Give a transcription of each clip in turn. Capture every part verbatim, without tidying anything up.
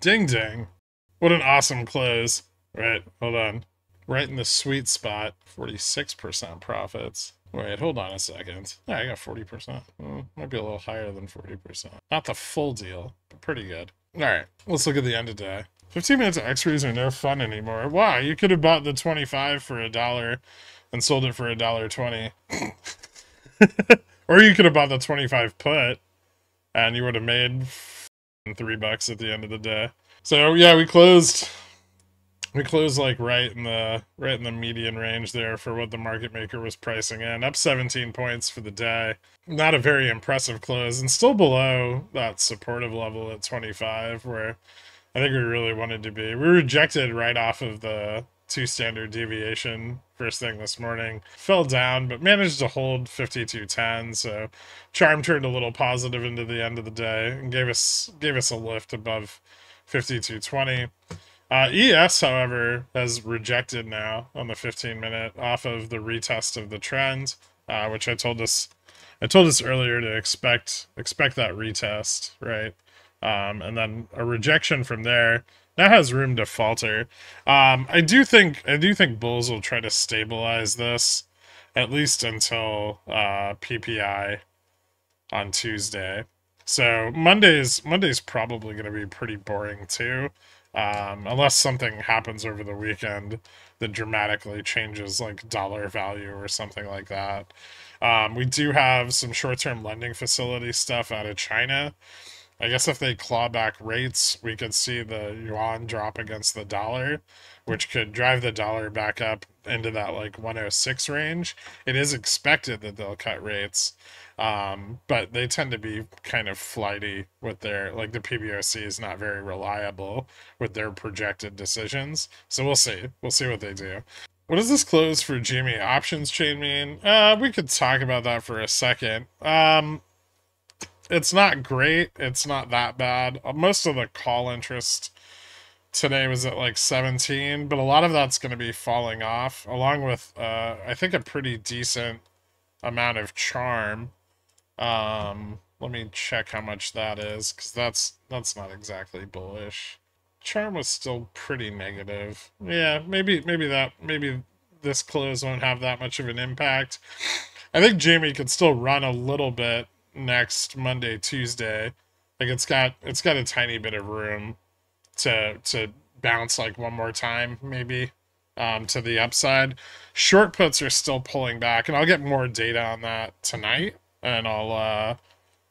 Ding ding. What an awesome close. Right, hold on. Right in the sweet spot. forty-six percent profits. Wait, hold on a second. Yeah, I got forty percent. Mm, might be a little higher than forty percent. Not the full deal, but pretty good. All right, let's look at the end of day. fifteen minutes of expiries are no fun anymore. Wow, you could have bought the twenty-five for a dollar and sold it for a dollar twenty. Or you could have bought the twenty-five put and you would have made three bucks at the end of the day. So yeah, we closed we closed like right in the right in the median range there for what the market maker was pricing in. Up seventeen points for the day. Not a very impressive close, and still below that supportive level at twenty-five where I think we really wanted to be. We rejected right off of the two standard deviation first thing this morning, fell down, but managed to hold fifty-two ten. So charm turned a little positive into the end of the day and gave us gave us a lift above fifty-two twenty. uh, E S, however, has rejected now on the fifteen minute off of the retest of the trend, uh, which I told us I told us earlier to expect expect that retest, right? Um, and then a rejection from there. That has room to falter. Um, I do think I do think bulls will try to stabilize this, at least until uh, P P I on Tuesday. So Monday's Monday's probably going to be pretty boring too, um, unless something happens over the weekend that dramatically changes like dollar value or something like that. Um, we do have some short-term lending facility stuff out of China. I guess if they claw back rates, we could see the yuan drop against the dollar, which could drive the dollar back up into that like one oh six range. It is expected that they'll cut rates, um, but they tend to be kind of flighty with their, like the P B O C is not very reliable with their projected decisions. So we'll see. We'll see what they do. What does this close for G M E options chain mean? Uh, we could talk about that for a second. Um... It's not great. It's not that bad. Most of the call interest today was at like seventeen, but a lot of that's going to be falling off, along with, uh, I think, a pretty decent amount of charm. Um, let me check how much that is, because that's, that's not exactly bullish. Charm was still pretty negative. Yeah, maybe, maybe that, maybe this close won't have that much of an impact. I think G M E could still run a little bit next Monday, Tuesday. Like it's got it's got a tiny bit of room to to bounce like one more time, maybe, um to the upside. Short puts are still pulling back, and I'll get more data on that tonight, and I'll uh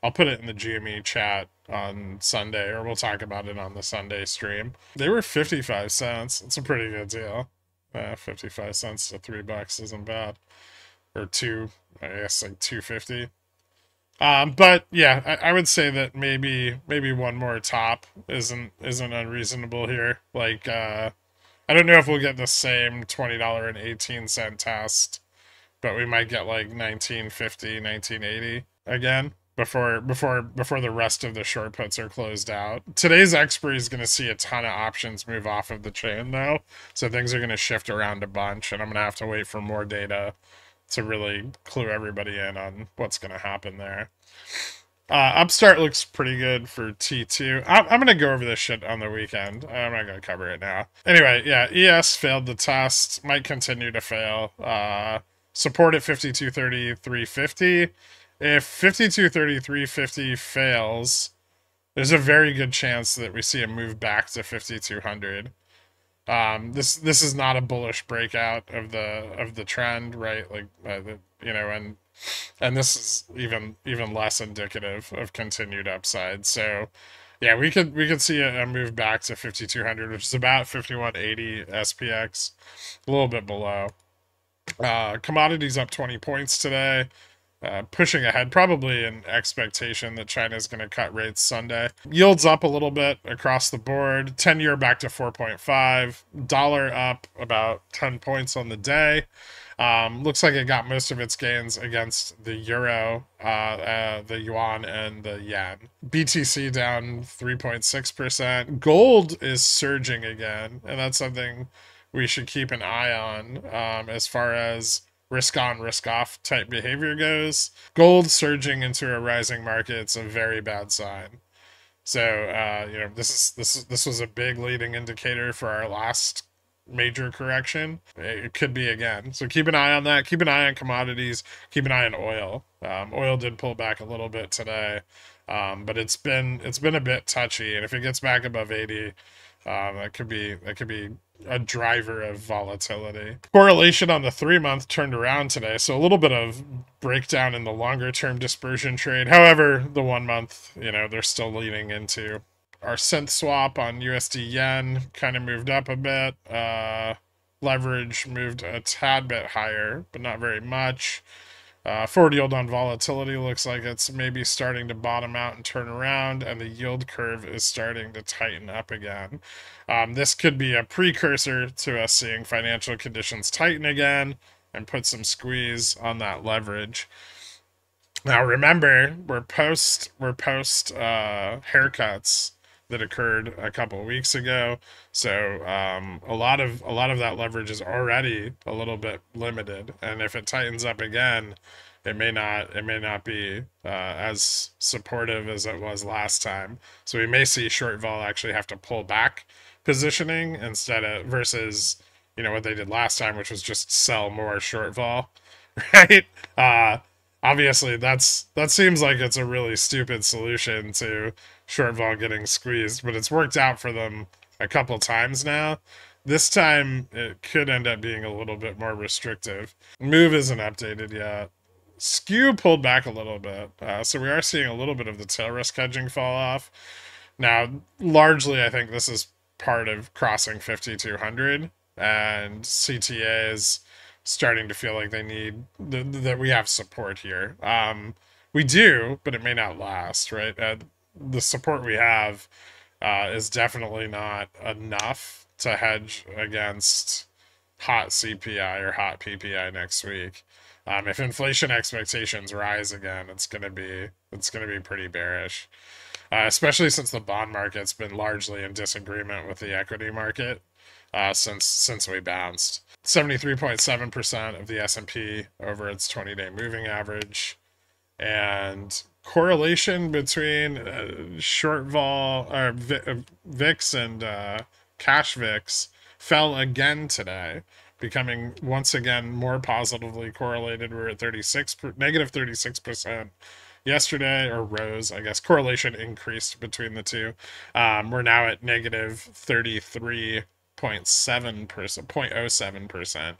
I'll put it in the G M E chat on Sunday, or we'll talk about it on the Sunday stream. They were fifty-five cents. It's a pretty good deal. Uh, fifty-five cents to three bucks isn't bad, or two, I guess, like two fifty. Um, but yeah, I, I would say that maybe maybe one more top isn't isn't unreasonable here. Like uh, I don't know if we'll get the same twenty dollar and eighteen cent test, but we might get like nineteen fifty, nineteen eighty again before before before the rest of the short puts are closed out. Today's expiry is going to see a ton of options move off of the chain though, so things are going to shift around a bunch, and I'm going to have to wait for more data to really clue everybody in on what's going to happen there. Uh, Upstart looks pretty good for T two. I'm, I'm going to go over this shit on the weekend. I'm not going to cover it now. Anyway, yeah, E S failed the test, might continue to fail. Uh, support at fifty-two thirty, three fifty. If fifty-two thirty, three fifty fails, there's a very good chance that we see a move back to fifty-two hundred. Um, this this is not a bullish breakout of the of the trend, right? Like uh, the, you know, and and this is even even less indicative of continued upside. So, yeah, we could we could see a, a move back to fifty-two hundred, which is about fifty-one eighty S P X, a little bit below. Uh, commodities up twenty points today, uh, pushing ahead, probably in expectation that China is going to cut rates Sunday. Yields up a little bit across the board. ten year back to four point five. Dollar up about ten points on the day. Um, looks like it got most of its gains against the euro, uh, uh, the yuan, and the yen. B T C down three point six percent. Gold is surging again, and that's something we should keep an eye on um, as far as risk on, risk off type behavior goes. Gold surging into a rising market, it's a very bad sign. So uh, you know, this is this is this was a big leading indicator for our last major correction. It could be again. So keep an eye on that. Keep an eye on commodities. Keep an eye on oil. Um, oil did pull back a little bit today, um, but it's been it's been a bit touchy. And if it gets back above eighty, um, that could be that could be a driver of volatility. Correlation on the three month turned around today, so a little bit of breakdown in the longer term dispersion trade. However, the one month, you know, they're still leaning into. Our cent swap on U S D yen kind of moved up a bit. Uh, leverage moved a tad bit higher, but not very much. Uh, forward yield on volatility looks like it's maybe starting to bottom out and turn around, and the yield curve is starting to tighten up again. Um, this could be a precursor to us seeing financial conditions tighten again and put some squeeze on that leverage. Now remember, we're post we're post uh, haircuts that occurred a couple of weeks ago, so um, a lot of a lot of that leverage is already a little bit limited, and if it tightens up again, it may not it may not be uh, as supportive as it was last time. So we may see short vol actually have to pull back positioning instead of versus you know what they did last time, which was just sell more short vol, right? Uh, obviously, that's that seems like it's a really stupid solution to short vol getting squeezed, but it's worked out for them a couple times now. This time it could end up being a little bit more restrictive. Move isn't updated yet. Skew pulled back a little bit, uh, so we are seeing a little bit of the tail risk hedging fall off now. Largely, I think this is part of crossing fifty-two hundred and C T As starting to feel like they need th that we have support here. Um, we do, but it may not last, right? Uh, the support we have uh, is definitely not enough to hedge against hot C P I or hot P P I next week. Um, if inflation expectations rise again, it's gonna be it's gonna be pretty bearish, uh, especially since the bond market's been largely in disagreement with the equity market uh, since since we bounced. seventy-three point seven percent of the S and P over its twenty-day moving average, and correlation between uh, short vol or V I X and uh, cash V I X fell again today, becoming once again more positively correlated. We're at negative thirty-six percent yesterday, or rose, I guess. Correlation increased between the two. Um, we're now at negative thirty-three point seven percent, zero point zero seven percent.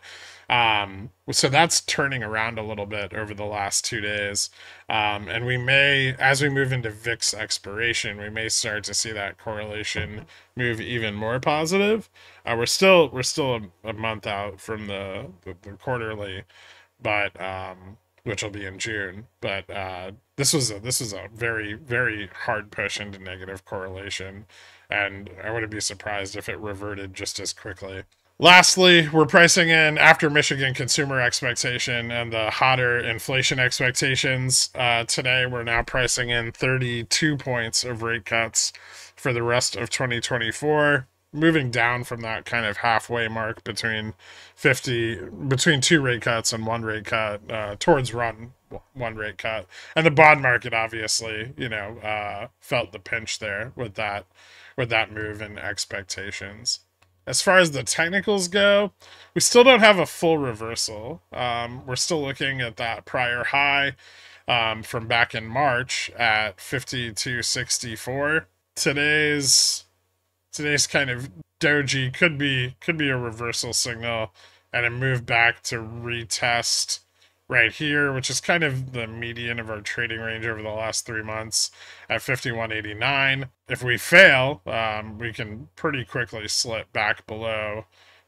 Um, so that's turning around a little bit over the last two days. Um, and we may, as we move into V I X expiration, we may start to see that correlation move even more positive. Uh, we're still, we're still a, a month out from the, the, the quarterly, but, um, which will be in June, but, uh, this was a, this was a very, very hard push into negative correlation, and I wouldn't be surprised if it reverted just as quickly. Lastly, we're pricing in after Michigan consumer expectation and the hotter inflation expectations. Uh, today, we're now pricing in thirty-two points of rate cuts for the rest of twenty twenty-four, moving down from that kind of halfway mark between fifty, between two rate cuts and one rate cut, uh, towards run one rate cut. And the bond market, obviously, you know, uh, felt the pinch there with that. with that move and expectations. As far as the technicals go, we still don't have a full reversal. Um, we're still looking at that prior high um, from back in March at fifty-two sixty-four. Today's today's kind of doji could be could be a reversal signal and a move back to retest right here, which is kind of the median of our trading range over the last three months at fifty-one eighty-nine. If we fail, um, we can pretty quickly slip back below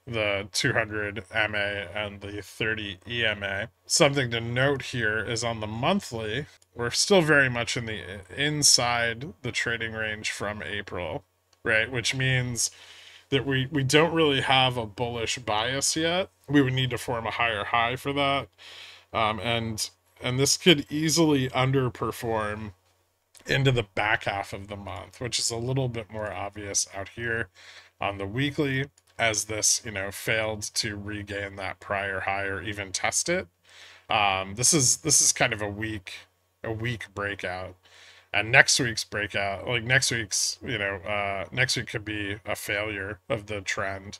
the two hundred M A and the thirty E M A. Something to note here is on the monthly, we're still very much in the inside the trading range from April, right? Which means that we, we don't really have a bullish bias yet. We would need to form a higher high for that. Um, and and this could easily underperform into the back half of the month, which is a little bit more obvious out here on the weekly, as this, you know, failed to regain that prior high or even test it. Um, this is this is kind of a weak a weak breakout. and next week's breakout, like next week's, you know, uh, next week could be a failure of the trend.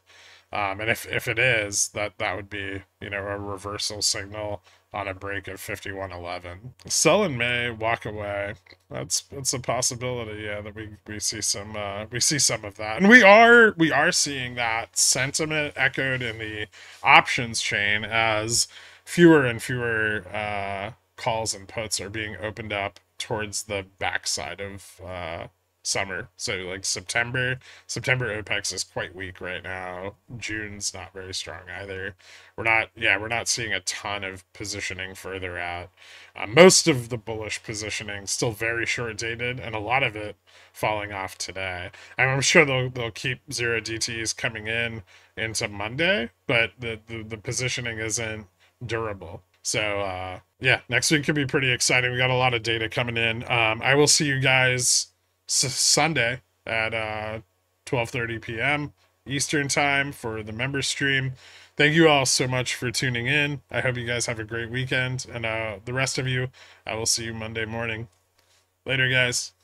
Um, and if, if it is, that, that would be, you know, a reversal signal on a break of fifty-one eleven. Sell in May, walk away. That's, that's a possibility. Yeah, that we, we see some, uh, we see some of that. And we are, we are seeing that sentiment echoed in the options chain as fewer and fewer, uh, calls and puts are being opened up towards the backside of, uh, summer. So like September September OPEX is quite weak right now. June's not very strong either. We're not yeah we're not seeing a ton of positioning further out. Uh, most of the bullish positioning still very short dated, and a lot of it falling off today. And I'm sure they'll they'll keep zero D Ts coming in into Monday, but the the, the positioning isn't durable. So uh yeah next week could be pretty exciting. We got a lot of data coming in. um I will see you guys Sunday at uh twelve thirty p m Eastern time for the member stream. Thank you all so much for tuning in. I hope you guys have a great weekend, and uh the rest of you, I will see you Monday morning. Later, guys.